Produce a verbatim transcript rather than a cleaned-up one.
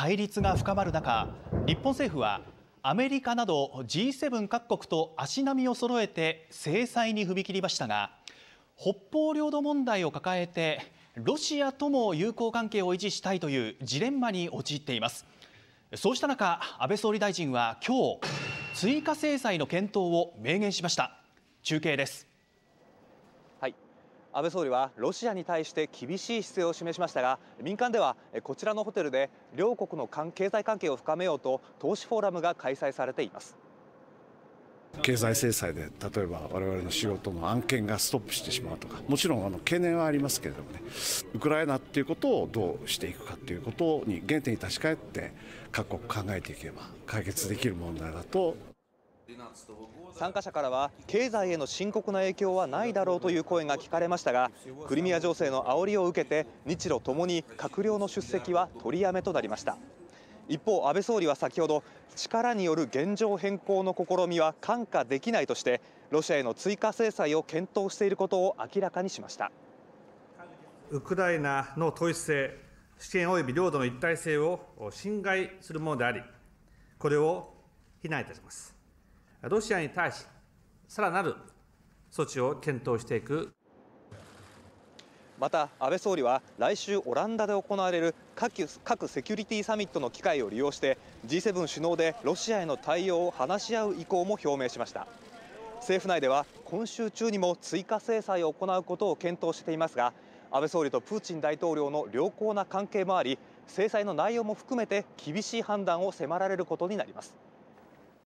対立が深まる中、日本政府はアメリカなど ジーセブン 各国と足並みを揃えて制裁に踏み切りましたが、北方領土問題を抱えてロシアとも友好関係を維持したいというジレンマに陥っています。そうした中、安倍総理大臣は今日、追加制裁の検討を明言しました。中継です。はい、安倍総理はロシアに対して厳しい姿勢を示しましたが、民間ではこちらのホテルで両国の経済関係を深めようと投資フォーラムが開催されています。経済制裁で例えば我々の仕事の案件がストップしてしまうとか、もちろんあの懸念はありますけれどもね、ウクライナっていうことをどうしていくかっていうことに原点に立ち返って各国考えていけば解決できる問題だと。参加者からは経済への深刻な影響はないだろうという声が聞かれましたが、クリミア情勢の煽りを受けて日露ともに閣僚の出席は取りやめとなりました。一方、安倍総理は先ほど、力による現状変更の試みは看過できないとして、ロシアへの追加制裁を検討していることを明らかにしました。ウクライナの統一性、主権及び領土の一体性を侵害するものであり、これを非難いたします。ロシアに対し、さらなる措置を検討していく。また、安倍総理は来週オランダで行われる核セキュリティサミットの機会を利用して ジーセブン 首脳でロシアへの対応を話し合う意向も表明しました。政府内では今週中にも追加制裁を行うことを検討していますが、安倍総理とプーチン大統領の良好な関係もあり、制裁の内容も含めて厳しい判断を迫られることになります。